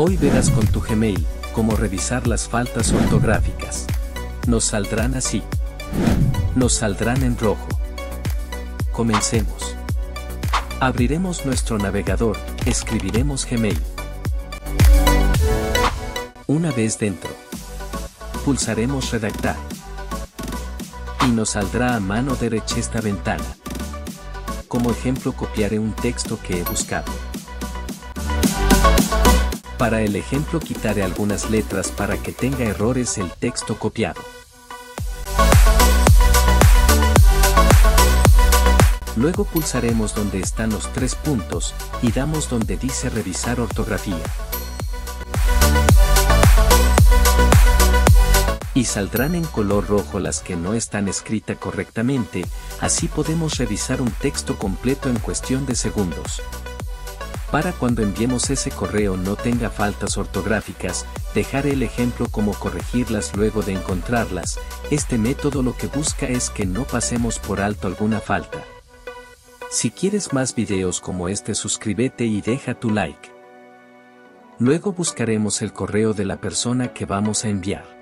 Hoy verás con tu Gmail cómo revisar las faltas ortográficas. Nos saldrán así. Nos saldrán en rojo. Comencemos. Abriremos nuestro navegador, escribiremos Gmail. Una vez dentro, pulsaremos redactar. Y nos saldrá a mano derecha esta ventana. Como ejemplo copiaré un texto que he buscado. Para el ejemplo quitaré algunas letras para que tenga errores el texto copiado. Luego pulsaremos donde están los tres puntos y damos donde dice revisar ortografía. Y saldrán en color rojo las que no están escritas correctamente, así podemos revisar un texto completo en cuestión de segundos. Para cuando enviemos ese correo no tenga faltas ortográficas, dejaré el ejemplo como corregirlas luego de encontrarlas. Este método lo que busca es que no pasemos por alto alguna falta. Si quieres más videos como este, suscríbete y deja tu like. Luego buscaremos el correo de la persona que vamos a enviar.